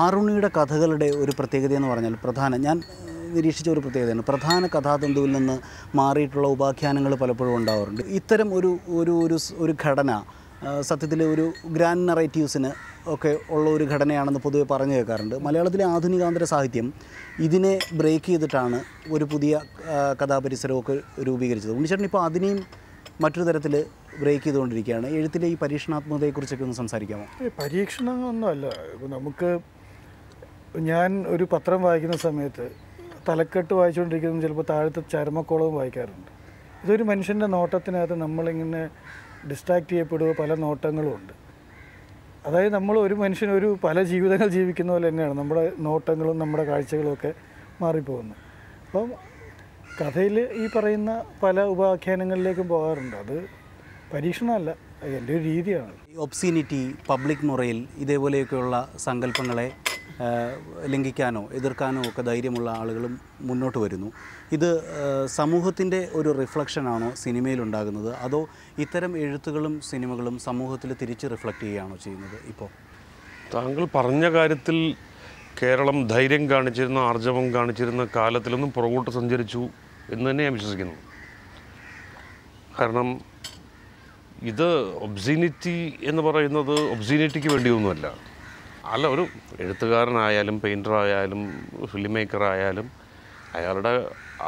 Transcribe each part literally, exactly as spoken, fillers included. ആറുണിയുടെ കഥകളുടെ ഒരു പ്രത്യേകത എന്ന് പറഞ്ഞാൽ പ്രധാന ഞാൻ നിരീക്ഷിച്ച ഒരു പ്രത്യേകതയാണ് പ്രധാന കഥാതന്തുവിൽ നിന്ന് മാറിയിട്ടുള്ള ഉപാഖ്യാനങ്ങൾ പലപ്പോഴും ഉണ്ടാവാറുണ്ട്. ഇത്തരം ഒരു ഒരു ഒരു ഘടന സത്യത്തിലെ ഒരു ഗ്രാൻഡ് നറേറ്റീവ്സിന് ഒക്കെ ഉള്ള ഒരു ഘടനയാണെന്ന് പൊതുവെ പറഞ്ഞു കേൾക്കാറുണ്ട്. മലയാളത്തിലെ ആധുനികാന്തര സാഹിത്യം ഇതിനെ ബ്രേക്ക് ചെയ്തിട്ടാണ് ഒരു പുതിയ കഥാപരിസരമൊക്കെ രൂപീകരിച്ചത്. ഉണ്ണിച്ചേട്ടൻ ഇപ്പോൾ അതിനെയും മറ്റൊരു തരത്തിൽ ബ്രേക്ക് ചെയ്തുകൊണ്ടിരിക്കുകയാണ്. എഴുത്തിലെ ഈ പരീക്ഷണാത്മകതയെക്കുറിച്ചൊക്കെ ഒന്ന് സംസാരിക്കാമോ? പരീക്ഷണമൊന്നുമല്ല, നമുക്ക് ഞാൻ ഒരു പത്രം വായിക്കുന്ന സമയത്ത് തലക്കെട്ട് വായിച്ചുകൊണ്ടിരിക്കുന്നത് ചിലപ്പോൾ താഴത്തെ ചരമക്കോളവും വായിക്കാറുണ്ട്. ഇതൊരു മനുഷ്യൻ്റെ നോട്ടത്തിനകത്ത് നമ്മളിങ്ങനെ ഡിസ്ട്രാക്ട് ചെയ്യപ്പെടുക, പല നോട്ടങ്ങളുമുണ്ട്. അതായത് നമ്മൾ ഒരു മനുഷ്യനൊരു പല ജീവിതങ്ങൾ ജീവിക്കുന്ന പോലെ തന്നെയാണ് നമ്മുടെ നോട്ടങ്ങളും നമ്മുടെ കാഴ്ചകളുമൊക്കെ മാറിപ്പോകുന്നത്. അപ്പം കഥയിൽ ഈ പറയുന്ന പല ഉപാഖ്യാനങ്ങളിലേക്കും പോകാറുണ്ട്. അത് പരീക്ഷണമല്ല, അതിൻ്റെ ഒരു രീതിയാണ്. ഒബ്സീനിറ്റി, പബ്ലിക് മൊറയിൽ, ഇതേപോലെയൊക്കെയുള്ള സങ്കല്പങ്ങളെ ലംഘിക്കാനോ എതിർക്കാനോ ഒക്കെ ധൈര്യമുള്ള ആളുകളും മുന്നോട്ട് വരുന്നു. ഇത് സമൂഹത്തിൻ്റെ ഒരു റിഫ്ലക്ഷനാണോ സിനിമയിലുണ്ടാകുന്നത്, അതോ ഇത്തരം എഴുത്തുകളും സിനിമകളും സമൂഹത്തിൽ തിരിച്ച് റിഫ്ലക്റ്റ് ചെയ്യുകയാണോ ചെയ്യുന്നത്? ഇപ്പോൾ താങ്കൾ പറഞ്ഞ കാര്യത്തിൽ കേരളം ധൈര്യം കാണിച്ചിരുന്ന, ആർജവം കാണിച്ചിരുന്ന കാലത്തിലൊന്നും പുറകോട്ട് സഞ്ചരിച്ചു എന്ന് തന്നെ ഞാൻ വിശ്വസിക്കുന്നു. കാരണം ഇത് ഒബ്സീനിറ്റി എന്ന് പറയുന്നത് ഒബ്സീനിറ്റിക്ക് വേണ്ടിയൊന്നുമല്ല. അല്ല, ഒരു എഴുത്തുകാരനായാലും പെയിൻറ്ററായാലും ഫിലിം മേക്കറായാലും അയാളുടെ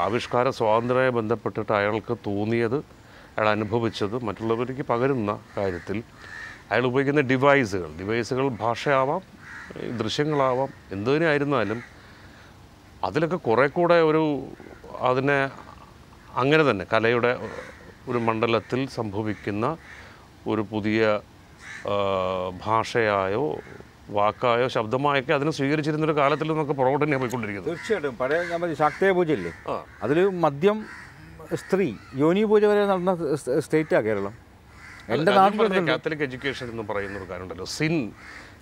ആവിഷ്കാര സ്വാതന്ത്ര്യവുമായി ബന്ധപ്പെട്ടിട്ട് അയാൾക്ക് തോന്നിയത്, അയാൾ അനുഭവിച്ചത് മറ്റുള്ളവർക്ക് പകരുന്ന കാര്യത്തിൽ അയാൾ ഉപയോഗിക്കുന്ന ഡിവൈസുകൾ ഡിവൈസുകൾ ഭാഷയാവാം, ദൃശ്യങ്ങളാവാം, എന്തിനായിരുന്നാലും അതിലൊക്കെ കുറേ കൂടെ ഒരു അതിനെ അങ്ങനെ തന്നെ കലയുടെ ഒരു മണ്ഡലത്തിൽ സംഭവിക്കുന്ന ഒരു പുതിയ ഭാഷയായോ വാക്കായോ ശബ്ദമായൊക്കെ അതിനെ സ്വീകരിച്ചിരുന്നൊരു കാലത്തിൽ നിന്നൊക്കെ പുറകോട്ട് തന്നെയാണ് പോയിക്കൊണ്ടിരിക്കുന്നത്. തീർച്ചയായിട്ടും. പഴയ ഞാൻ പറഞ്ഞ ശാക്തേയ പൂജയില്ലേ, അതിൽ മദ്യം, സ്ത്രീ, യോനി പൂജ വരെ നടന്ന സ്റ്റേറ്റാണ് കേരളം. എൻ്റെ നാട്ടിൽ കാത്തലിക് എഡ്യൂക്കേഷൻ എന്ന് പറയുന്നൊരു കാര്യമുണ്ടല്ലോ, സിൻ,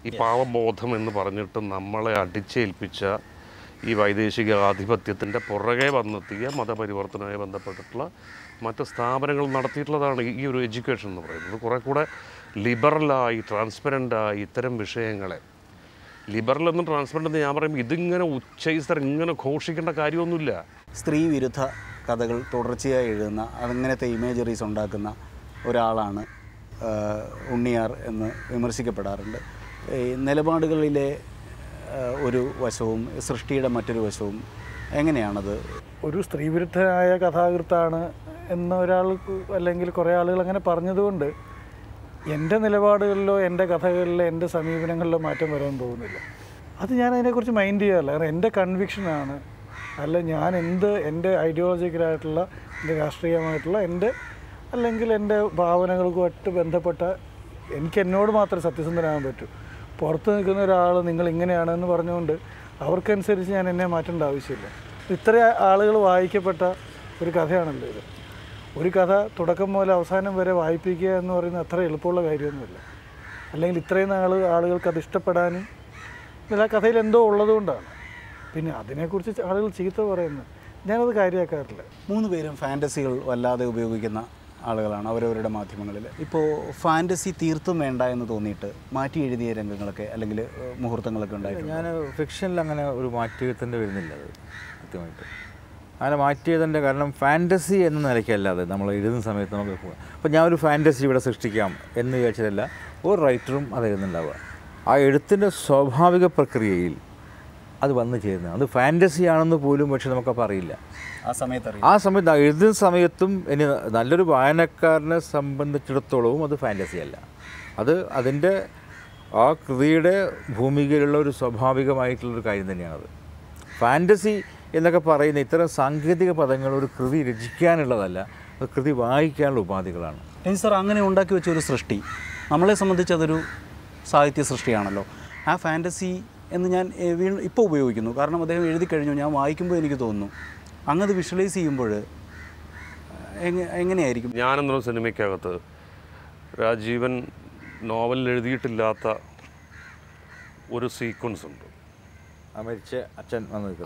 ഈ പാവബോധം എന്ന് പറഞ്ഞിട്ട് നമ്മളെ അടിച്ചേൽപ്പിച്ച ഈ വൈദേശിക ആധിപത്യത്തിൻ്റെ പുറകെ വന്നെത്തിയ മതപരിവർത്തനവുമായി ബന്ധപ്പെട്ടിട്ടുള്ള മറ്റ് സ്ഥാപനങ്ങൾ നടത്തിയിട്ടുള്ളതാണ് ഈ ഒരു എഡ്യൂക്കേഷൻ എന്ന് പറയുന്നത്. കുറേ കൂടെ ലിബറലായി, ട്രാൻസ്പെറൻ്റായി ഇത്തരം വിഷയങ്ങളെ, ലിബറലെന്നും ട്രാൻസ്പെറൻ്റ് ഞാൻ പറയുമ്പോൾ ഇതിങ്ങനെ ഉച്ചൈസർ ഇങ്ങനെ ഘോഷിക്കേണ്ട കാര്യമൊന്നുമില്ല. സ്ത്രീ വിരുദ്ധ കഥകൾ തുടർച്ചയായി എഴുതുന്ന, അങ്ങനത്തെ ഇമേജറീസ് ഉണ്ടാക്കുന്ന ഒരാളാണ് ഉണ്ണിയാർ എന്ന് വിമർശിക്കപ്പെടാറുണ്ട്. നിലപാടുകളിലെ ഒരു വശവും സൃഷ്ടിയുടെ മറ്റൊരു വശവും എങ്ങനെയാണത്? ഒരു സ്ത്രീവിരുദ്ധനായ കഥാകൃത്താണ് എന്നൊരാൾ അല്ലെങ്കിൽ കുറേ ആളുകൾ അങ്ങനെ പറഞ്ഞതുകൊണ്ട് എൻ്റെ നിലപാടുകളിലോ എൻ്റെ കഥകളിലോ എൻ്റെ സമീപനങ്ങളിലോ മാറ്റം വരാൻ പോകുന്നില്ല. അത് ഞാൻ അതിനെക്കുറിച്ച് മൈൻഡ് ചെയ്യാറില്ല. കാരണം എൻ്റെ കൺവിക്ഷനാണ്, അല്ല ഞാൻ എന്ത് എൻ്റെ ഐഡിയോളജിക്കലായിട്ടുള്ള, എൻ്റെ രാഷ്ട്രീയമായിട്ടുള്ള, എൻ്റെ അല്ലെങ്കിൽ എൻ്റെ ഭാവനകൾക്കുമായിട്ട് ബന്ധപ്പെട്ട എനിക്ക് എന്നോട് മാത്രമേ സത്യസന്ധനാകാൻ പറ്റൂ. പുറത്ത് നിൽക്കുന്ന ഒരാൾ നിങ്ങൾ ഇങ്ങനെയാണെന്ന് പറഞ്ഞുകൊണ്ട് അവർക്കനുസരിച്ച് ഞാൻ എന്നെ മാറ്റേണ്ട ആവശ്യമില്ല. ഇത്ര ആളുകൾ വായിക്കപ്പെട്ട ഒരു കഥയാണല്ലോ ഇത്. ഒരു കഥ തുടക്കം മുതൽ അവസാനം വരെ വായിപ്പിക്കുക എന്ന് പറയുന്നത് അത്ര എളുപ്പമുള്ള കാര്യമൊന്നുമില്ല. അല്ലെങ്കിൽ ഇത്രയും ആൾ ആളുകൾക്ക് അത് ഇഷ്ടപ്പെടാനും ആ കഥയിൽ എന്തോ ഉള്ളതുകൊണ്ടാണ്. പിന്നെ അതിനെക്കുറിച്ച് ആളുകൾ ചീത്ത പറയുന്നത് ഞാനത് കാര്യമാക്കാറില്ല. മൂന്ന് പേരും ഫാൻറ്റസികൾ വല്ലാതെ ഉപയോഗിക്കുന്ന ആളുകളാണ് അവരവരുടെ മാധ്യമങ്ങളിൽ. ഇപ്പോൾ ഫാൻറ്റസി തീർത്തും വേണ്ട എന്ന് തോന്നിയിട്ട് മാറ്റി എഴുതിയ രംഗങ്ങളൊക്കെ അല്ലെങ്കിൽ മുഹൂർത്തങ്ങളൊക്കെ ഉണ്ടായിരുന്നു. ഞാൻ ഫിക്ഷനിൽ അങ്ങനെ ഒരു മാറ്റിയെഴുത്തിൻ്റെ വരുന്നില്ല. അത് കൃത്യമായിട്ട് അങ്ങനെ മാറ്റിയതിൻ്റെ കാരണം ഫാൻറ്റസി എന്ന നിലയ്ക്കല്ലാതെ നമ്മൾ എഴുതുന്ന സമയത്ത് നമുക്ക് പോകാം. അപ്പോൾ ഞാൻ ഒരു ഫാൻറ്റസി ഇവിടെ സൃഷ്ടിക്കാം എന്ന് വിചാരിച്ചാലല്ല ഒരു റൈറ്ററും അത് എഴുതുന്നുണ്ടാവുക. ആ എഴുത്തിൻ്റെ സ്വാഭാവിക പ്രക്രിയയിൽ അത് വന്നു ചേരുന്നതാണ്. അത് ഫാൻറ്റസി ആണെന്ന് പോലും പക്ഷെ നമുക്കപ്പോൾ അറിയില്ല ആ സമയത്ത്. ആ സമയത്ത് എഴുതുന്ന സമയത്തും ഇനി നല്ലൊരു വായനക്കാരനെ സംബന്ധിച്ചിടത്തോളവും അത് ഫാൻറ്റസി അല്ല. അത് അതിൻ്റെ ആ കൃതിയുടെ ഭൂമികയിലുള്ള ഒരു സ്വാഭാവികമായിട്ടുള്ളൊരു കാര്യം തന്നെയാണത്. ഫാൻറ്റസി എന്നൊക്കെ പറയുന്ന ഇത്തരം സാങ്കേതിക പദങ്ങൾ ഒരു കൃതി രചിക്കാനുള്ളതല്ല, അത് കൃതി വായിക്കാനുള്ള ഉപാധികളാണ്. ഇനി സാർ അങ്ങനെ ഉണ്ടാക്കി വെച്ചൊരു സൃഷ്ടി നമ്മളെ സംബന്ധിച്ച് അതൊരു സാഹിത്യ സൃഷ്ടിയാണല്ലോ. ആ ഫാൻറ്റസി എന്ന് ഞാൻ വീണ്ടും ഇപ്പോൾ ഉപയോഗിക്കുന്നു. കാരണം അദ്ദേഹം എഴുതി കഴിഞ്ഞു, ഞാൻ വായിക്കുമ്പോൾ എനിക്ക് തോന്നുന്നു. അങ്ങത് വിഷ്വലൈസ് ചെയ്യുമ്പോൾ എങ്ങനെയായിരിക്കും? ഞാനെന്നൊരു സിനിമയ്ക്കകത്ത് രാജീവൻ നോവലിൽ എഴുതിയിട്ടില്ലാത്ത ഒരു സീക്വൻസ് ഉണ്ട്.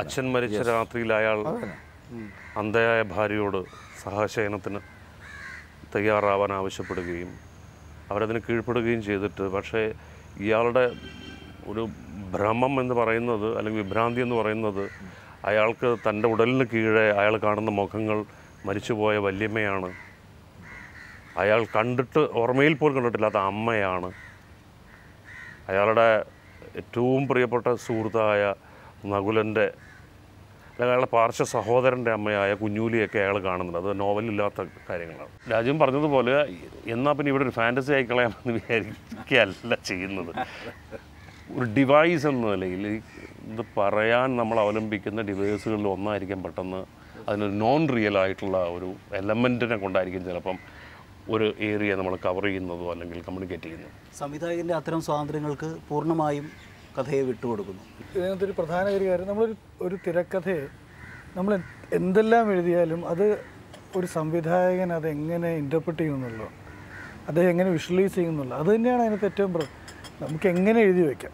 അച്ഛൻ മരിച്ച രാത്രിയിൽ അയാൾ അന്ധയായ ഭാര്യയോട് സഹശയനത്തിന് തയ്യാറാവാൻ ആവശ്യപ്പെടുകയും അവരതിന് കീഴ്പ്പെടുകയും ചെയ്തിട്ട്, പക്ഷേ ഇയാളുടെ ഒരു ഭ്രമം എന്ന് പറയുന്നത് അല്ലെങ്കിൽ വിഭ്രാന്തി എന്ന് പറയുന്നത് അയാൾക്ക് തൻ്റെ ഉടലിന് കീഴെ അയാൾ കാണുന്ന മുഖങ്ങൾ മരിച്ചുപോയ വല്യമ്മയാണ്, അയാൾ കണ്ടിട്ട് ഓർമ്മയിൽ പോലും കണ്ടിട്ടില്ലാത്ത അമ്മയാണ്, അയാളുടെ ഏറ്റവും പ്രിയപ്പെട്ട സുഹൃത്തായ നകുലൻ്റെ അല്ലെങ്കിൽ അയാളുടെ പാർശ്വ സഹോദരൻ്റെ അമ്മയായ കുഞ്ഞൂലിയൊക്കെ അയാൾ കാണുന്നുണ്ട്. അത് നോവലില്ലാത്ത കാര്യങ്ങളാണ്. രാജുവും പറഞ്ഞതുപോലെ എന്നാൽ പിന്നെ ഇവിടെ ഒരു ഫാൻറ്റസി ആയിക്കളയാമെന്ന് വിചാരിക്കുകയല്ല ചെയ്യുന്നത്. ഒരു ഡിവൈസ് എന്ന നിലയിൽ ഇത് പറയാൻ നമ്മൾ അവലംബിക്കുന്ന ഡിവൈസുകളിൽ ഒന്നായിരിക്കും പെട്ടെന്ന് അതിനൊരു നോൺ റിയൽ ആയിട്ടുള്ള ഒരു എലമെൻറ്റിനെ കൊണ്ടായിരിക്കും ചിലപ്പം ഒരു ഏരിയ നമ്മൾ കവർ ചെയ്യുന്നതോ അല്ലെങ്കിൽ കമ്മ്യൂണിക്കേറ്റ് ചെയ്യുന്നതോ. സംവിധായകൻ്റെ അത്തരം സ്വാതന്ത്ര്യങ്ങൾക്ക് പൂർണ്ണമായും കഥയെ വിട്ടുകൊടുക്കുന്നു. ഇതിനകത്തൊരു പ്രധാന ഒരു കാര്യം, നമ്മളൊരു ഒരു തിരക്കഥയെ നമ്മൾ എന്തെല്ലാം എഴുതിയാലും അത് ഒരു സംവിധായകൻ അതെങ്ങനെ ഇൻ്റർപ്രറ്റ് ചെയ്യുന്നുള്ളൂ, അദ്ദേഹം എങ്ങനെ വിഷ്വലൈസ് ചെയ്യുന്നുള്ളൂ, അത് തന്നെയാണ് അതിനകത്ത് ഏറ്റവും നമുക്ക് എങ്ങനെ എഴുതി വയ്ക്കാം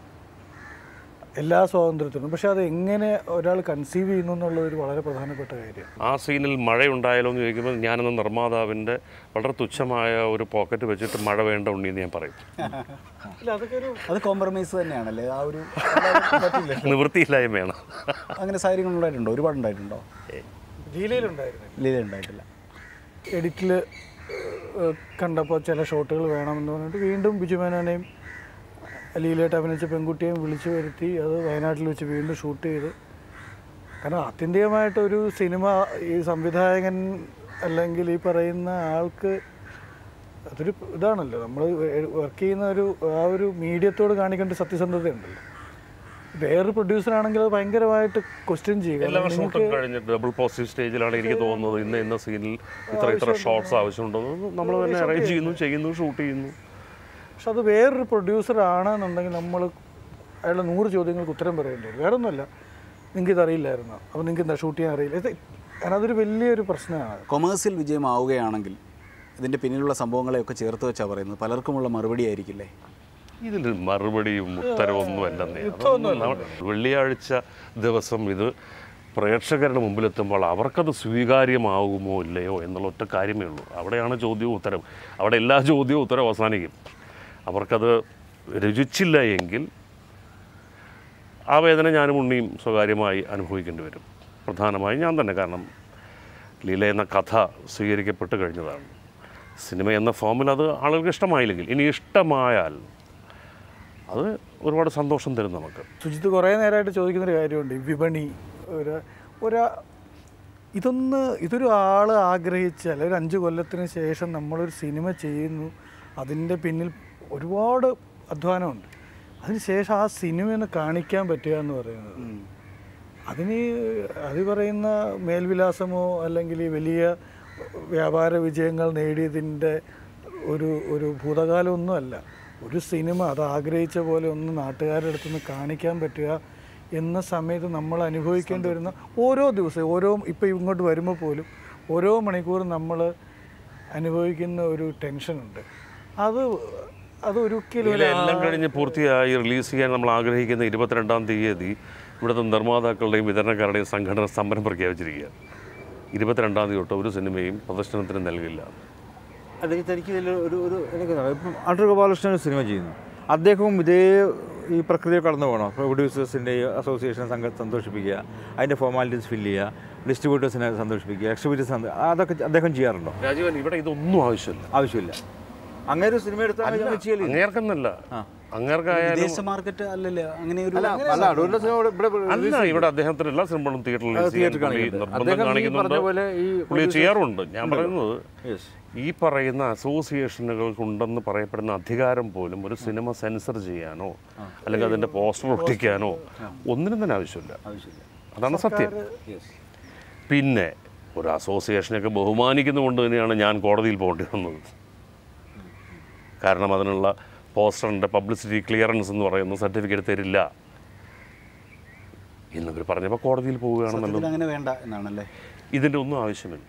എല്ലാ സ്വാതന്ത്ര്യത്തിനും, പക്ഷെ അത് എങ്ങനെ ഒരാൾ കൺസീവ് ചെയ്യുന്നു എന്നുള്ളൊരു വളരെ പ്രധാനപ്പെട്ട കാര്യമാണ്. ആ സീനിൽ മഴയുണ്ടായാലോ എന്ന് ചോദിക്കുമ്പോൾ ഞാനെന്ന നിർമ്മാതാവിൻ്റെ വളരെ തുച്ഛമായ ഒരു പോക്കറ്റ് വെച്ചിട്ട് മഴ വേണ്ട ഉണ്ണി എന്ന് ഞാൻ പറയും. അത് കോംപ്രമൈസ് തന്നെയാണല്ലേ, ആ ഒരു നിവൃത്തിയില്ലായ്മയാണ്. അങ്ങനെ സാഹചര്യങ്ങൾ ഉണ്ടായിട്ടുണ്ടോ? ഒരുപാട് ഉണ്ടായിട്ടുണ്ടോ? ലീലയിലുണ്ടായിട്ടില്ല. എഡിറ്റിൽ കണ്ടപ്പോൾ ചില ഷോട്ടുകൾ വേണമെന്ന് പറഞ്ഞിട്ട് വീണ്ടും ബിജുമേനോനെയും ലീലയായിട്ട് അഭിനയിച്ച പെൺകുട്ടിയെയും വിളിച്ചു വരുത്തി അത് വയനാട്ടിൽ വെച്ച് വീണ്ടും ഷൂട്ട് ചെയ്ത്. കാരണം ആത്യന്തികമായിട്ടൊരു സിനിമ ഈ സംവിധായകൻ അല്ലെങ്കിൽ ഈ പറയുന്ന ആൾക്ക് അതൊരു ഇതാണല്ലോ, നമ്മൾ വർക്ക് ചെയ്യുന്ന ഒരു ആ ഒരു മീഡിയത്തോട് കാണിക്കേണ്ട സത്യസന്ധത ഉണ്ടല്ലോ. വേറൊരു പ്രൊഡ്യൂസറാണെങ്കിൽ അത് ഭയങ്കരമായിട്ട് ക്വസ്റ്റ്യൻ ചെയ്യുക. പക്ഷെ അത് വേറൊരു പ്രൊഡ്യൂസറാണെന്നുണ്ടെങ്കിൽ നമ്മൾ അയാളുടെ നൂറ് ചോദ്യങ്ങൾക്ക് ഉത്തരം പറയേണ്ടി വരും. വേറെ ഒന്നുമല്ല, നിങ്ങൾക്ക് ഇതറിയില്ലായിരുന്നു, അപ്പോൾ നിങ്ങൾക്ക് എന്താ ഷൂട്ട് ചെയ്യാൻ അറിയില്ല. കാരണം അതൊരു വലിയൊരു പ്രശ്നമാണ്. കൊമേഴ്സ്യൽ വിജയമാവുകയാണെങ്കിൽ ഇതിൻ്റെ പിന്നിലുള്ള സംഭവങ്ങളെയൊക്കെ ചേർത്ത് വെച്ചാൽ പറയുന്നത് പലർക്കുമുള്ള മറുപടി ആയിരിക്കില്ലേ? ഇതിൽ മറുപടിയും ഉത്തരവൊന്നും അല്ലെന്നേ. വെള്ളിയാഴ്ച ദിവസം ഇത് പ്രേക്ഷകരുടെ മുമ്പിലെത്തുമ്പോൾ അവർക്കത് സ്വീകാര്യമാകുമോ ഇല്ലയോ എന്നുള്ള ഒറ്റ കാര്യമേ ഉള്ളൂ. അവിടെയാണ് ചോദ്യവും ഉത്തരവും. അവിടെ എല്ലാ ചോദ്യവും ഉത്തരവും അവസാനിക്കും. അവർക്കത് രുചിച്ചില്ല എങ്കിൽ ആ വേദന ഞാനും ഉണ്ണിയും സ്വകാര്യമായി അനുഭവിക്കേണ്ടി വരും. പ്രധാനമായും ഞാൻ തന്നെ, കാരണം ലീല എന്ന കഥ സ്വീകരിക്കപ്പെട്ട് കഴിഞ്ഞതാണ്. സിനിമ എന്ന ഫോമിൽ അത് ആളുകൾക്ക് ഇഷ്ടമായില്ലെങ്കിൽ, ഇനി ഇഷ്ടമായാൽ അത് ഒരുപാട് സന്തോഷം തരും നമുക്ക്. സുജിത്ത് കുറേ നേരമായിട്ട് ചോദിക്കുന്നൊരു കാര്യമുണ്ട്, വിപണി ഒരു ഒരാ ഇതൊന്ന് ഇതൊരു ആൾ ആഗ്രഹിച്ചാൽ ഒരു അഞ്ച് കൊല്ലത്തിന് ശേഷം നമ്മളൊരു സിനിമ ചെയ്യുന്നു, അതിൻ്റെ പിന്നിൽ ഒരുപാട് അധ്വാനമുണ്ട്, അതിനുശേഷം ആ സിനിമയൊന്ന് കാണിക്കാൻ പറ്റുക എന്ന് പറയുന്നത് അതിന് അത് പറയുന്ന മേൽവിലാസമോ അല്ലെങ്കിൽ വലിയ വ്യാപാര വിജയങ്ങൾ നേടിയതിൻ്റെ ഒരു ഒരു ഭൂതകാലമൊന്നുമല്ല. ഒരു സിനിമ അത് ആഗ്രഹിച്ച പോലെ ഒന്ന് നാട്ടുകാരുടെ അടുത്തുനിന്ന് കാണിക്കാൻ പറ്റുക എന്ന സമയത്ത് നമ്മൾ അനുഭവിക്കേണ്ടി വരുന്ന ഓരോ ദിവസവും ഓരോ ഇപ്പോൾ ഇങ്ങോട്ട് വരുമ്പോൾ പോലും ഓരോ മണിക്കൂറും നമ്മൾ അനുഭവിക്കുന്ന ഒരു ടെൻഷനുണ്ട്. അത് അതൊരിക്കലും എല്ലാം കഴിഞ്ഞ് പൂർത്തിയായി റിലീസ് ചെയ്യാൻ നമ്മൾ ആഗ്രഹിക്കുന്ന ഇരുപത്തിരണ്ടാം തീയതി ഇവിടുത്തെ നിർമ്മാതാക്കളുടെയും വിതരണക്കാരുടെയും സംഘടന സമരം പ്രഖ്യാപിച്ചിരിക്കുകയാണ്. ഇരുപത്തിരണ്ടാം തീയതി തൊട്ട് ഒരു സിനിമയും പ്രദർശനത്തിന് നൽകില്ല. അതെ, തനിക്ക് ഇതിൽ ഒരു ഒരു ഇപ്പം അടൂർ ഗോപാലകൃഷ്ണൻ സിനിമ ചെയ്യുന്നു, അദ്ദേഹവും ഇതേ ഈ പ്രക്രിയ കടന്നു പോകണം. പ്രൊഡ്യൂസേഴ്സിൻ്റെ അസോസിയേഷൻ സംഘം സന്തോഷിപ്പിക്കുക, അതിൻ്റെ ഫോർമാലിറ്റീസ് ഫില്ല് ചെയ്യുക, ഡിസ്ട്രിബ്യൂട്ടേഴ്സിനെ സന്തോഷിപ്പിക്കുക, എക്സിബിറ്റേഴ്സ്, അതൊക്കെ അദ്ദേഹം ചെയ്യാറുണ്ടോ? രാജീവൻ, ഇവിടെ ഇതൊന്നും ആവശ്യമില്ല ആവശ്യമില്ല അങ്ങനെ ഒരു സിനിമ എടുത്താൽ അങ്ങേർക്കെന്നല്ല, അങ്ങേർക്കായാലും മാർക്കറ്റ് അല്ലല്ലോ. അങ്ങനെ അല്ല, ഇവിടെ അദ്ദേഹത്തിന് എല്ലാ സിനിമകളും തിയേറ്ററിൽ ചെയ്യാറുണ്ട്. ഞാൻ പറയുന്നത് ഈ പറയുന്ന അസോസിയേഷനുകൾക്കുണ്ടെന്ന് പറയപ്പെടുന്ന അധികാരം പോലും ഒരു സിനിമ സെൻസർ ചെയ്യാനോ അല്ലെങ്കിൽ അതിൻ്റെ പോസ്റ്റർ ഒട്ടിക്കാനോ ഒന്നിനും തന്നെ ആവശ്യമില്ല. അതാണ് സത്യം. പിന്നെ ഒരു അസോസിയേഷനൊക്കെ ബഹുമാനിക്കുന്നതുകൊണ്ട് തന്നെയാണ് ഞാൻ കോടതിയിൽ പോകേണ്ടി വന്നത്. കാരണം അതിനുള്ള പോസ്റ്ററിൻ്റെ പബ്ലിസിറ്റി ക്ലിയറൻസ് എന്ന് പറയുന്ന സർട്ടിഫിക്കറ്റ് തരില്ല എന്നവർ പറഞ്ഞപ്പോൾ കോടതിയിൽ പോവുകയാണെന്നല്ലോ. അങ്ങനെ വേണ്ട എന്നാണല്ലേ. ഇതിൻ്റെ ഒന്നും ആവശ്യമില്ല.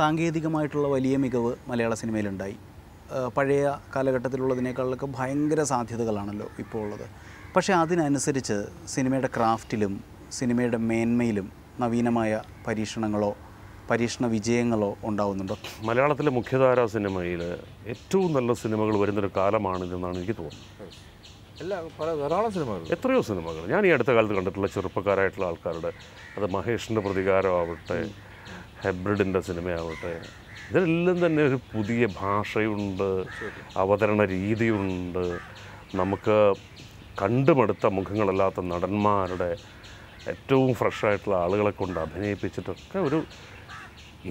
സാങ്കേതികമായിട്ടുള്ള വലിയ മികവ് മലയാള സിനിമയിലുണ്ടായി. പഴയ കാലഘട്ടത്തിലുള്ളതിനേക്കാളൊക്കെ ഭയങ്കര സാധ്യതകളാണല്ലോ ഇപ്പോൾ ഉള്ളത്. പക്ഷേ അതിനനുസരിച്ച് സിനിമയുടെ ക്രാഫ്റ്റിലും സിനിമയുടെ മേന്മയിലും നവീനമായ പരീക്ഷണങ്ങളോ പരീക്ഷണ വിജയങ്ങളോ ഉണ്ടാവുന്നുണ്ടോ? മലയാളത്തിലെ മുഖ്യധാരാ സിനിമയിൽ ഏറ്റവും നല്ല സിനിമകൾ വരുന്നൊരു കാലമാണിതെന്നാണ് എനിക്ക് തോന്നുന്നത്. എല്ലാ പല ധാരാളം സിനിമകൾ, എത്രയോ സിനിമകൾ ഞാൻ ഈ അടുത്ത കാലത്ത് കണ്ടിട്ടുള്ള ചെറുപ്പക്കാരായിട്ടുള്ള ആൾക്കാരുടെ, അത് മഹേഷിൻ്റെ പ്രതികാരമാവട്ടെ, ഹെബ്രിഡിൻ്റെ സിനിമയാവട്ടെ, ഇതിലെല്ലാം തന്നെ ഒരു പുതിയ ഭാഷയുണ്ട്, അവതരണ രീതിയുണ്ട്, നമുക്ക് കണ്ടുമടുത്ത മുഖങ്ങളല്ലാത്ത നടന്മാരുടെ ഏറ്റവും ഫ്രഷായിട്ടുള്ള ആളുകളെ കൊണ്ട് അഭിനയിപ്പിച്ചിട്ടൊക്കെ ഒരു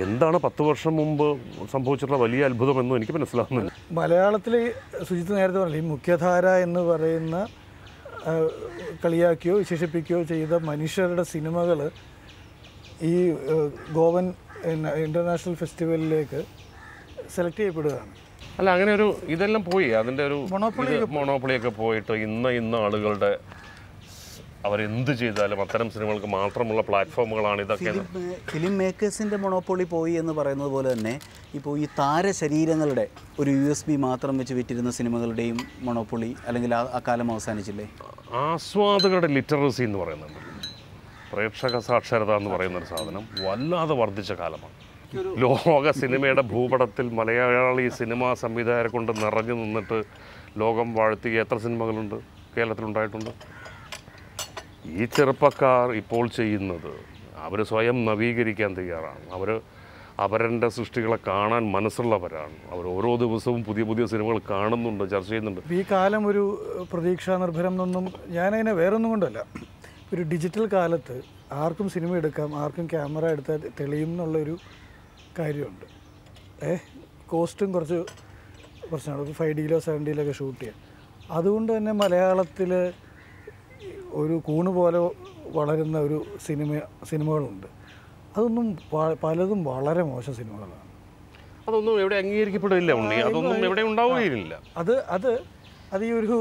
എന്താണ് പത്ത് വർഷം മുമ്പ് സംഭവിച്ചിട്ടുള്ള വലിയ അത്ഭുതമെന്നും എനിക്ക് മനസ്സിലാകുന്നില്ല. മലയാളത്തിൽ സുജിത്ത് നേരത്തെ പറഞ്ഞില്ല, ഈ മുഖ്യധാര എന്ന് പറയുന്ന കളിയാക്കിയോ വിശേഷിപ്പിക്കുകയോ ചെയ്ത മനുഷ്യരുടെ സിനിമകൾ ഈ ഗോവൻ ഇൻ്റർനാഷണൽ ഫെസ്റ്റിവലിലേക്ക് സെലക്ട് ചെയ്യപ്പെടുകയാണ്. അല്ല, അങ്ങനെ ഒരു ഇതെല്ലാം പോയി, അതിൻ്റെ ഒരു മൊണോപ്പൊളിയൊക്കെ പോയിട്ട് ഇന്ന് ഇന്ന് ആളുകളുടെ അവരെന്ത് ചെയ്താലും അത്തരം സിനിമകൾക്ക് മാത്രമുള്ള പ്ലാറ്റ്ഫോമുകളാണ് ഇതൊക്കെ. ഫിലിം മേക്കേഴ്സിൻ്റെ മൊണോപ്പൊളി പോയി എന്ന് പറയുന്നത് പോലെ തന്നെ ഇപ്പോൾ ഈ താരശരീരങ്ങളുടെ ഒരു യു എസ് ബി മാത്രം വെച്ച് വിറ്റിരുന്ന സിനിമകളുടെയും മൊണോപ്പൊളി അല്ലെങ്കിൽ ആ അക്കാലം അവസാനിച്ചില്ലേ? ആസ്വാദകരുടെ ലിറ്ററസി എന്ന് പറയുന്നുണ്ട്, പ്രേക്ഷക സാക്ഷരത എന്ന് പറയുന്നൊരു സാധനം വല്ലാതെ വർദ്ധിച്ച കാലമാണ്. ലോക സിനിമയുടെ ഭൂപടത്തിൽ മലയാളി സിനിമാ സംവിധായകരെ കൊണ്ട് നിറഞ്ഞു നിന്നിട്ട് ലോകം വാഴ്ത്തിയ എത്ര സിനിമകളുണ്ട് കേരളത്തിലുണ്ടായിട്ടുണ്ട്. ഈ ചെറുപ്പക്കാർ ഇപ്പോൾ ചെയ്യുന്നത് അവർ സ്വയം നവീകരിക്കാൻ തയ്യാറാണ്, അവർ അവരുടെ സൃഷ്ടികളെ കാണാൻ മനസ്സുള്ളവരാണ്, അവർ ഓരോ ദിവസവും പുതിയ പുതിയ സിനിമകൾ കാണുന്നുണ്ട്, ചർച്ച ചെയ്യുന്നുണ്ട്. ഈ കാലം ഒരു പ്രതീക്ഷാ നിർഭരം എന്നൊന്നും ഞാനതിനെ വേറൊന്നും കൊണ്ടല്ല, ഒരു ഡിജിറ്റൽ കാലത്ത് ആർക്കും സിനിമ എടുക്കാം, ആർക്കും ക്യാമറ എടുത്താൽ തെളിയും എന്നുള്ളൊരു കാര്യമുണ്ട്. ഏ കോസ്റ്റും കുറച്ച് പ്രശ്നമാണ്, ഒരു ഫൈവ് ഡിയിലോ സെവൻ ഡിയിലൊക്കെ ഷൂട്ട് ചെയ്യാം. അതുകൊണ്ട് തന്നെ മലയാളത്തിൽ ഒരു കൂണ് പോലെ വളരുന്ന ഒരു സിനിമ സിനിമകളുണ്ട്. അതൊന്നും പലതും വളരെ മോശം സിനിമകളാണ്, അതൊന്നും എവിടെ അംഗീകരിക്കപ്പെടില്ല, അതൊന്നും എവിടെ ഉണ്ടാവുകയില്ല. അത് അത് അത് ഈ ഒരു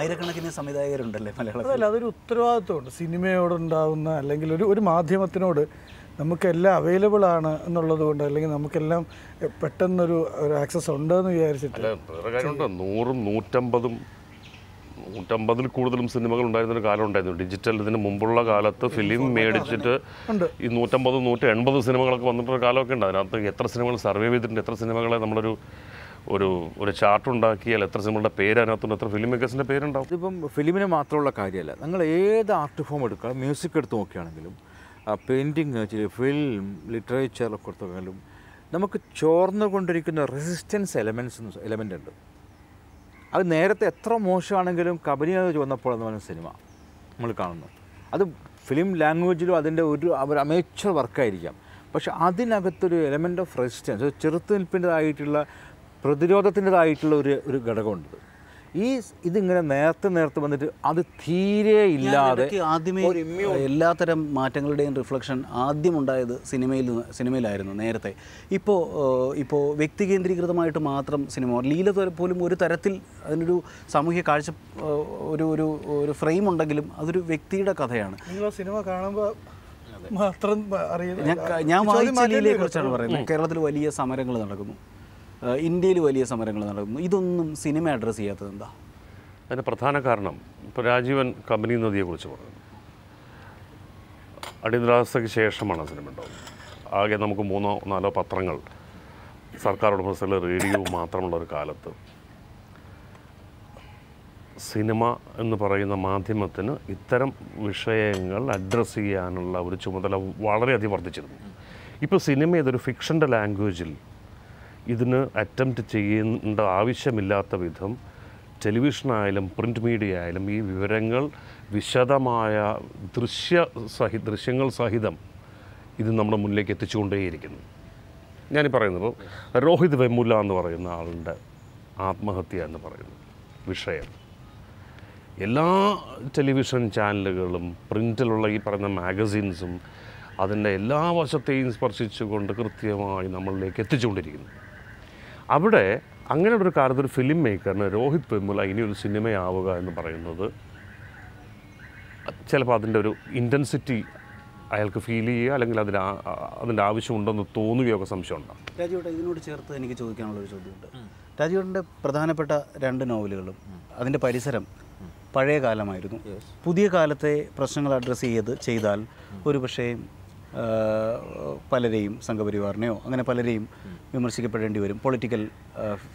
ആയിരക്കണക്കിന് സംവിധായകരുണ്ടല്ലേ മലയാളത്തിൽ, അതല്ല അതൊരു ഉത്തരവാദിത്വമുണ്ട് സിനിമയോടുണ്ടാവുന്ന, അല്ലെങ്കിൽ ഒരു ഒരു മാധ്യമത്തിനോട് നമുക്കെല്ലാം അവൈലബിൾ ആണ് എന്നുള്ളത് കൊണ്ട്, അല്ലെങ്കിൽ നമുക്കെല്ലാം പെട്ടെന്നൊരു ഒരു ആക്സസ് ഉണ്ടെന്ന് വിചാരിച്ചിട്ട് നൂറും നൂറ്റമ്പതും നൂറ്റമ്പതിൽ കൂടുതലും സിനിമകൾ ഉണ്ടായിരുന്നൊരു കാലം ഉണ്ടായിരുന്നു. ഡിജിറ്റൽ ഇതിന് മുമ്പുള്ള കാലത്ത് ഫിലിം മേടിച്ചിട്ട് ഈ നൂറ്റമ്പത് നൂറ്റി എൺപത് സിനിമകളൊക്കെ വന്നിട്ടൊരു കാലമൊക്കെ ഉണ്ട്. അതിനകത്ത് എത്ര സിനിമകൾ സർവൈവ് ചെയ്തിട്ടുണ്ട്, എത്ര സിനിമകളെ നമ്മളൊരു ഒരു ഒരു ചാർട്ടുണ്ടാക്കിയാൽ എത്ര സിനിമകളുടെ പേര് അതിനകത്തുണ്ട്, എത്ര ഫിലിം മേക്കേഴ്സിൻ്റെ പേരുണ്ടാവും. ഇതിപ്പം ഫിലിമിന് മാത്രമുള്ള കാര്യമല്ല, നിങ്ങൾ ഏത് ആർട്ട് ഫോം എടുക്കുക, മ്യൂസിക് എടുത്ത് നോക്കുകയാണെങ്കിലും പെയിൻറ്റിങ്, ഫിലിം, ലിറ്ററേച്ചറിലൊക്കെ എടുത്തുനോക്കിയാലും നമുക്ക് ചോർന്നുകൊണ്ടിരിക്കുന്ന റെസിസ്റ്റൻസ് എലമെൻറ്റ്സ് എലമെൻ്റ് ഉണ്ട്. അത് നേരത്തെ എത്ര മോശമാണെങ്കിലും കബനിയാതെ ചുവന്നപ്പോൾ എന്ന് പറയുന്ന സിനിമ നമ്മൾ കാണുന്നു. അത് ഫിലിം ലാംഗ്വേജിലും അതിൻ്റെ ഒരു അവർ അമേച്ചർ വർക്കായിരിക്കാം, പക്ഷെ അതിനകത്തൊരു എലമെൻ്റ് ഓഫ് റെസിസ്റ്റൻസ്, ഒരു ചെറുത്തുനിൽപ്പിൻ്റെതായിട്ടുള്ള പ്രതിരോധത്തിൻ്റെതായിട്ടുള്ള ഒരു ഒരു ഘടകമുണ്ട്. ഈ ഇതിങ്ങനെ നേരത്തെ നേരത്തെ വന്നിട്ട് അത് തീരെ ഇല്ലാതെ ആദ്യമേ എല്ലാത്തരം മാറ്റങ്ങളുടെയും റിഫ്ലക്ഷൻ ആദ്യം ഉണ്ടായത് സിനിമയിൽ സിനിമയിലായിരുന്നു നേരത്തെ. ഇപ്പോൾ ഇപ്പോൾ വ്യക്തി കേന്ദ്രീകൃതമായിട്ട് മാത്രം സിനിമ, ലീല പോലും ഒരു തരത്തിൽ അതിനൊരു സാമൂഹ്യ കാഴ്ച ഒരു ഒരു ഒരു ഫ്രെയിം ഉണ്ടെങ്കിലും അതൊരു വ്യക്തിയുടെ കഥയാണ്. സിനിമ കാണുമ്പോൾ മാത്രം ഞാൻ വായിച്ച ലീലയെക്കുറിച്ചാണ് പറയുന്നത്. കേരളത്തിൽ വലിയ സമരങ്ങൾ നടക്കുന്നു, ഇന്ത്യയിൽ വലിയ സമരങ്ങൾ നടക്കുന്നു, ഇതൊന്നും സിനിമ അഡ്രസ്സ് ചെയ്യാത്തത് എന്താ? അതിൻ്റെ പ്രധാന കാരണം ഇപ്പോൾ രാജീവൻ കബനി നദിയെക്കുറിച്ച് പറഞ്ഞു, അടിയന്തരാവസ്ഥയ്ക്ക് ശേഷമാണ് സിനിമ ഉണ്ടാവുന്നത്. ആകെ നമുക്ക് മൂന്നോ നാലോ പത്രങ്ങൾ, സർക്കാർ ഉടമസ്ഥയിലെ റേഡിയോ മാത്രമുള്ള ഒരു കാലത്ത് സിനിമ എന്ന് പറയുന്ന മാധ്യമത്തിന് ഇത്തരം വിഷയങ്ങൾ അഡ്രസ്സ് ചെയ്യാനുള്ള ഒരു ചുമതല വളരെയധികം വർദ്ധിച്ചിരുന്നു. ഇപ്പോൾ സിനിമ ഇതൊരു ഫിക്ഷൻ്റെ ലാംഗ്വേജിൽ ഇതിന് അറ്റംപ്റ്റ് ചെയ്യേണ്ട ആവശ്യമില്ലാത്ത വിധം ടെലിവിഷനായാലും പ്രിൻ്റ് മീഡിയ ആയാലും ഈ വിവരങ്ങൾ വിശദമായ ദൃശ്യ സഹി ദൃശ്യങ്ങൾ സഹിതം ഇത് നമ്മുടെ മുന്നിലേക്ക് എത്തിച്ചുകൊണ്ടേയിരിക്കുന്നു. ഞാനീ പറയുന്നത് രോഹിത് വെമുല എന്ന് പറയുന്ന ആളുടെ ആത്മഹത്യ എന്ന് പറയുന്ന വിഷയം എല്ലാ ടെലിവിഷൻ ചാനലുകളും പ്രിൻ്റിലുള്ള ഈ പറയുന്ന മാഗസീൻസും അതിൻ്റെ എല്ലാ വശത്തെയും സ്പർശിച്ചുകൊണ്ട് കൃത്യമായി നമ്മളിലേക്ക് എത്തിച്ചുകൊണ്ടിരിക്കുന്നു. അവിടെ അങ്ങനെ ഒരു കാലത്ത് ഒരു ഫിലിം മേക്കറിന് രോഹിത് വെമുല ഇനിയൊരു സിനിമയാവുക എന്ന് പറയുന്നത് ചിലപ്പോൾ അതിൻ്റെ ഒരു ഇൻറ്റൻസിറ്റി അയാൾക്ക് ഫീൽ ചെയ്യുക, അല്ലെങ്കിൽ അതിന് അതിൻ്റെ ആവശ്യമുണ്ടെന്ന് തോന്നുകയൊക്കെ സംശയമുണ്ടാകും. രാജുവേട്ടൻ, ഇതിനോട് ചേർത്ത് എനിക്ക് ചോദിക്കാനുള്ളൊരു ചോദ്യമുണ്ട്. രാജുവേട്ടൻ്റെ പ്രധാനപ്പെട്ട രണ്ട് നോവലുകളും അതിൻ്റെ പരിസരം പഴയ കാലമായിരുന്നു. പുതിയ കാലത്തെ പ്രശ്നങ്ങൾ അഡ്രസ്സ് ചെയ്ത് ചെയ്താൽ ഒരുപക്ഷെ പലരെയും സംഘപരിവാറിനെയോ അങ്ങനെ പലരെയും വിമർശിക്കപ്പെടേണ്ടി വരും. പൊളിറ്റിക്കൽ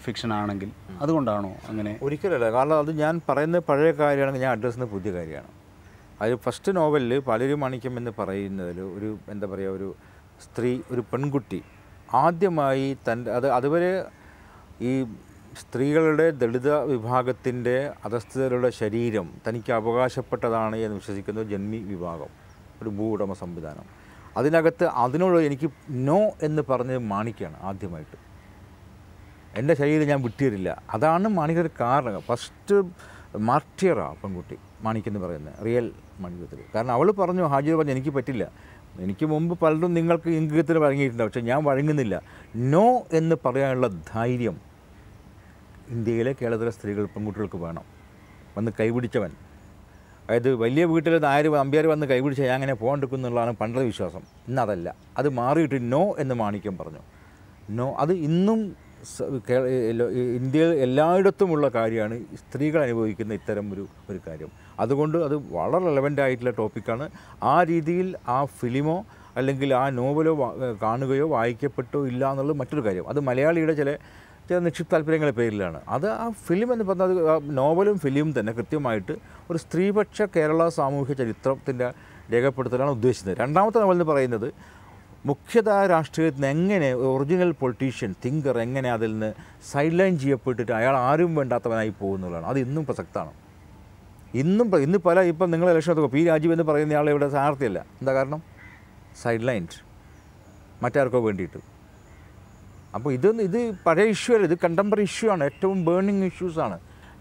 ഫിക്ഷൻ ആണെങ്കിൽ അതുകൊണ്ടാണോ അങ്ങനെ? ഒരിക്കലല്ല, കാരണം അത് ഞാൻ പറയുന്ന പഴയ കാര്യമാണെങ്കിൽ ഞാൻ അഡ്രസ്സ് ചെയ്യുന്ന പുതിയ കാര്യമാണ്. അത് ഫസ്റ്റ് നോവലിൽ പലരും മണിക്കം എന്ന് പറയുന്നതിൽ ഒരു എന്താ പറയുക, ഒരു സ്ത്രീ, ഒരു പെൺകുട്ടി ആദ്യമായി തൻ്റെ അത് അതുവരെ ഈ സ്ത്രീകളുടെ ദളിത വിഭാഗത്തിൻ്റെ അധസ്ഥിതരുടെ ശരീരം തനിക്ക് അവകാശപ്പെട്ടതാണ് എന്ന് വിശ്വസിക്കുന്ന ജന്മി വിഭാഗം, ഒരു ഭൂ ഉടമ സംവിധാനം, അതിനകത്ത് അതിനോട് എനിക്ക് നോ എന്ന് പറഞ്ഞ് മാണിക്കാണ് ആദ്യമായിട്ട്. എൻ്റെ ശരീരം ഞാൻ വിട്ടുതരില്ല, അതാണ് മാണിക്കൊരു കാരണം. ഫസ്റ്റ് മാർട്ടിയറാണ് പെൺകുട്ടി മാണിക്കെന്ന് പറയുന്നത് റിയൽ മാണിക്യത്തിൽ. കാരണം അവൾ പറഞ്ഞു, ഹാജിർ പറഞ്ഞു, എനിക്ക് പറ്റില്ല, എനിക്ക് മുമ്പ് പലരും നിങ്ങൾക്ക് ഇംഗിതത്തിൽ വഴങ്ങിയിട്ടുണ്ട്, പക്ഷേ ഞാൻ വഴങ്ങുന്നില്ല. നോ എന്ന് പറയാനുള്ള ധൈര്യം ഇന്ത്യയിലെ കേരളത്തിലെ സ്ത്രീകൾ പെൺകുട്ടികൾക്ക് വേണം. വന്ന് കൈപിടിച്ചവൻ, അതായത് വലിയ വീട്ടിൽ നായർ അമ്പ്യാർ വന്ന് കൈപിടിച്ചാൽ ഞാൻ അങ്ങനെ പോകാണ്ടിരിക്കും എന്നുള്ളതാണ് പണ്ടത്തെ വിശ്വാസം. ഇന്നതല്ല, അത് മാറിയിട്ട് നോ എന്ന് മാണിക്യം പറഞ്ഞു. നോ അത് ഇന്നും ഇന്ത്യയിൽ എല്ലായിടത്തുമുള്ള കാര്യമാണ്, സ്ത്രീകൾ അനുഭവിക്കുന്ന ഇത്തരം ഒരു ഒരു കാര്യം. അതുകൊണ്ട് അത് വളരെ റെലവൻ്റായിട്ടുള്ള ടോപ്പിക്കാണ്. ആ രീതിയിൽ ആ ഫിലിമോ അല്ലെങ്കിൽ ആ നോവലോ കാണുകയോ വായിക്കപ്പെട്ടോ ഇല്ല എന്നുള്ളത് മറ്റൊരു കാര്യം. അത് മലയാളിയുടെ ചില ചില നിക്ഷിപ്ത താല്പര്യങ്ങളുടെ പേരിലാണ്. അത് ആ ഫിലിം എന്ന് പറഞ്ഞത് നോവലും ഫിലിമും തന്നെ കൃത്യമായിട്ട് ഒരു സ്ത്രീപക്ഷ കേരള സാമൂഹ്യ ചരിത്രത്തിൻ്റെ രേഖപ്പെടുത്തലാണ് ഉദ്ദേശിച്ചത്. രണ്ടാമത്തെ നോവലെന്ന് പറയുന്നത് മുഖ്യധാര രാഷ്ട്രീയത്തിൽ നിന്ന് എങ്ങനെ ഒറിജിനൽ പൊളിറ്റീഷ്യൻ തിങ്കർ എങ്ങനെ അതിൽ നിന്ന് സൈഡ് ലൈൻ ചെയ്യപ്പെട്ടിട്ട് അയാൾ ആരും വേണ്ടാത്തവനായി പോകുന്നതാണ്. അത് ഇന്നും പ്രസക്തമാണ്. ഇന്നും ഇന്ന് പല ഇപ്പം നിങ്ങൾ ഇലക്ഷനൊക്കെ പി രാജീവ് എന്ന് പറയുന്ന ആൾ ഇവിടെ സ്ഥാനാർത്ഥിയല്ല. എന്താ കാരണം? സൈഡ് ലൈൻ മറ്റാർക്കോ വേണ്ടിയിട്ട്. അപ്പോൾ ഇത് ഇത് പഴയ ഇഷ്യൂ അല്ല, ഇത് കണ്ടംപററി ഇഷ്യൂ ആണ്, ഏറ്റവും ബേണിങ് ഇഷ്യൂസാണ്.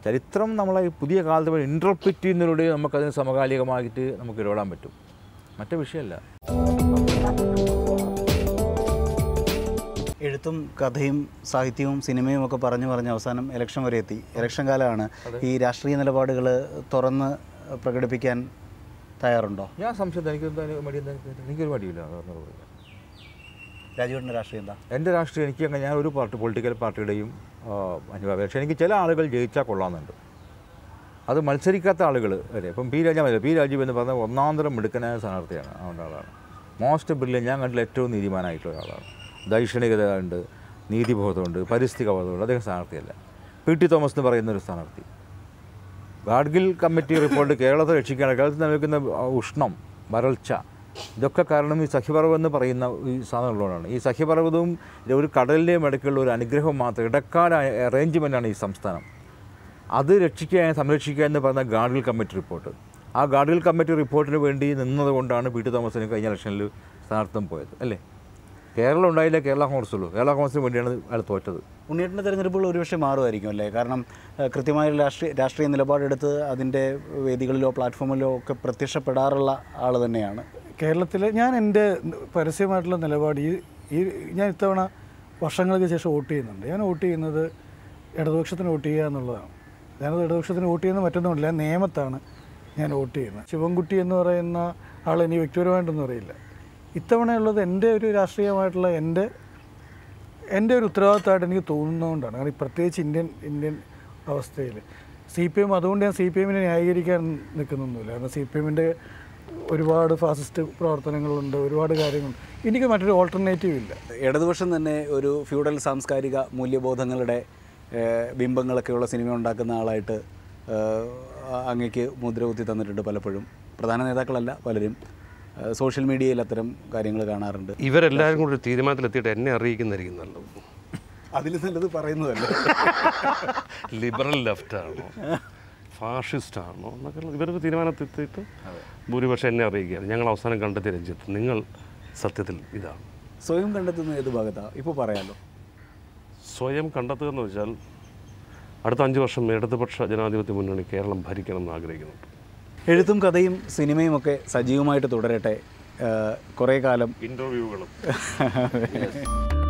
ചരിത്രം നമ്മളെ പുതിയ കാലത്ത് ഇൻ്റർപ്രിറ്റ് ചെയ്യുന്നതിലൂടെ നമുക്കതിന് സമകാലികമായിട്ട് നമുക്ക് ഇടപെടാൻ പറ്റും, മറ്റേ വിഷയമല്ല. എഴുത്തും കഥയും സാഹിത്യവും സിനിമയും ഒക്കെ പറഞ്ഞു പറഞ്ഞ് അവസാനം ഇലക്ഷൻ വരെ എത്തി. ഇലക്ഷൻ കാലമാണ്, ഈ രാഷ്ട്രീയ നിലപാടുകൾ തുറന്ന് പ്രകടിപ്പിക്കാൻ തയ്യാറുണ്ടോ? ഞാൻ സംശയം, എനിക്കൊരു മടിയില്ല. രാജീവിൻ്റെ രാഷ്ട്രീയം എന്താ? എൻ്റെ രാഷ്ട്രീയം എനിക്ക് അങ്ങനെ, ഞാൻ ഒരു പാർട്ടി പൊളിറ്റിക്കൽ പാർട്ടിയുടെയും അനുഭാവേക്ഷ. എനിക്ക് ചില ആളുകൾ ജയിച്ചാൽ കൊള്ളാമെന്നുണ്ട്, അത് മത്സരിക്കാത്ത ആളുകൾ വരെ. ഇപ്പം പി രാജീവ് പി രാജീവ് എന്ന് പറഞ്ഞാൽ ഒന്നാന്തരം മിടുക്കനായ സ്ഥാനാർത്ഥിയാണ്, അവൻ്റെ ആളാണ്. മോസ്റ്റ് ബ്രില്യൻ, ഞാൻ കണ്ടില്ല ഏറ്റവും നീതിമാനായിട്ടുള്ള ആളാണ്. ദൈക്ഷണികത ഉണ്ട്, നീതിബോധമുണ്ട്, പരിസ്ഥിതികബോധമുണ്ട്, അദ്ദേഹം സ്ഥാനാർത്ഥിയല്ല. പി ടി തോമസ് എന്ന് പറയുന്നൊരു സ്ഥാനാർത്ഥി, ഗാഡ്ഗിൽ കമ്മിറ്റി റിപ്പോർട്ട് കേരളത്തെ രക്ഷിക്കുകയാണ്. കേരളത്തിൽ നിലനിൽക്കുന്ന ഉഷ്ണം, വരൾച്ച, ഇതൊക്കെ കാരണം ഈ സഖ്യപർവ്വം എന്ന് പറയുന്ന ഈ സാധനമുള്ളതാണ്. ഈ സഖ്യപർവ്വതവും ഒരു കടലിൻ്റെയും ഇടയ്ക്കുള്ള ഒരു അനുഗ്രഹം മാത്രം, ഇടക്കാല അറേഞ്ച്മെൻറ്റാണ് ഈ സംസ്ഥാനം. അത് രക്ഷിക്കുക, സംരക്ഷിക്കുക എന്ന് പറയുന്ന ഗാഡ്ഗിൽ കമ്മിറ്റി റിപ്പോർട്ട്. ആ ഗാഡ്ഗിൽ കമ്മിറ്റി റിപ്പോർട്ടിന് വേണ്ടി നിന്നതുകൊണ്ടാണ് പി ടി തോമസിന് കഴിഞ്ഞ ഇലക്ഷനിൽ സ്ഥാനാർത്ഥിത്വം പോയത്, അല്ലേ? കേരളം ഉണ്ടായില്ല, കേരള കോൺഗ്രസ് ഉള്ളൂ. കേരള കോൺഗ്രസിന് വേണ്ടിയാണ് അയാൾ തോറ്റത്. ഉണ്ണിയേട്ടൻ്റെ തെരഞ്ഞെടുപ്പുകൾ ഒരുപക്ഷെ മാറുമായിരിക്കും അല്ലേ? കാരണം കൃത്യമായ രാഷ്ട്രീയ രാഷ്ട്രീയ നിലപാടെടുത്ത് അതിൻ്റെ വേദികളിലോ പ്ലാറ്റ്ഫോമിലോ ഒക്കെ പ്രത്യക്ഷപ്പെടാറുള്ള ആൾ തന്നെയാണ്. കേരളത്തിൽ ഞാൻ എൻ്റെ പരസ്യമായിട്ടുള്ള നിലപാട് ഈ ഈ ഞാൻ ഇത്തവണ വർഷങ്ങൾക്ക് ശേഷം വോട്ട് ചെയ്യുന്നുണ്ട്. ഞാൻ വോട്ട് ചെയ്യുന്നത് ഇടതുപക്ഷത്തിന് വോട്ട് ചെയ്യുക എന്നുള്ളതാണ്. ഞാനത് ഇടതുപക്ഷത്തിന് വോട്ട് ചെയ്യുന്നത് മറ്റൊന്നുമില്ല, നിയമത്താണ് ഞാൻ വോട്ട് ചെയ്യുന്നത്. ശിവൻകുട്ടി എന്ന് പറയുന്ന ആൾ എനിക്ക് വ്യക്തിപരമായിട്ടൊന്നും അറിയില്ല. ഇത്തവണയുള്ളത് എൻ്റെ ഒരു രാഷ്ട്രീയമായിട്ടുള്ള എൻ്റെ എൻ്റെ ഒരു ഉത്തരവാദിത്തമായിട്ട് എനിക്ക് തോന്നുന്നതുകൊണ്ടാണ്. കാരണം പ്രത്യേകിച്ച് ഇന്ത്യൻ ഇന്ത്യൻ അവസ്ഥയിൽ സി പി എം, അതുകൊണ്ട് ഞാൻ സി പി എമ്മിനെ ന്യായീകരിക്കാൻ നിൽക്കുന്നൊന്നുമില്ല. കാരണം സി പി എമ്മിൻ്റെ ഒരുപാട് ഫാസിസ്റ്റ് പ്രവർത്തനങ്ങളുണ്ട്, ഒരുപാട് കാര്യങ്ങളുണ്ട്. എനിക്ക് മറ്റൊരു ഓൾട്ടർനേറ്റീവ് ഇല്ല. ഇടതുപക്ഷം തന്നെ ഒരു ഫ്യൂഡൽ സാംസ്കാരിക മൂല്യബോധങ്ങളുടെ ബിംബങ്ങളൊക്കെയുള്ള സിനിമ ഉണ്ടാക്കുന്ന ആളായിട്ട് അങ്ങേക്ക് മുദ്രകുത്തി തന്നിട്ടുണ്ട് പലപ്പോഴും. പ്രധാന നേതാക്കളല്ല, പലരും സോഷ്യൽ മീഡിയയിൽ അത്തരം കാര്യങ്ങൾ കാണാറുണ്ട്. ഇവരെല്ലാവരും കൂടി ഒരു തീരുമാനത്തിലെത്തിയിട്ട് എന്നെ അറിയിക്കുന്നതായിരിക്കും നല്ലത്. അതിൽ നല്ലത് പറയുന്നതല്ല, ലിബറൽ ലെഫ്റ്റാണോ ഫാഷിസ്റ്റാണോ എന്നൊക്കെ ഇവരൊരു തീരുമാനത്തെത്തിയിട്ട് ഭൂരിപക്ഷം എന്നെ അറിയിക്കുകയാണ്. ഞങ്ങൾ അവസാനം കണ്ടെത്തിയ രഞ്ജിത്ത്, നിങ്ങൾ സത്യത്തിൽ ഇതാണ് സ്വയം കണ്ടെത്തുന്ന ഏത് ഭാഗത്താണ് ഇപ്പോൾ പറയാമല്ലോ. സ്വയം കണ്ടെത്തുക എന്ന് വെച്ചാൽ അടുത്ത അഞ്ച് വർഷം ഇടതുപക്ഷ ജനാധിപത്യ മുന്നണി കേരളം ഭരിക്കണം എന്ന് ആഗ്രഹിക്കുന്നുണ്ട്. എഴുത്തും കഥയും സിനിമയും ഒക്കെ സജീവമായിട്ട് തുടരട്ടെ കുറേ കാലം. ഇൻ്റർവ്യൂകളും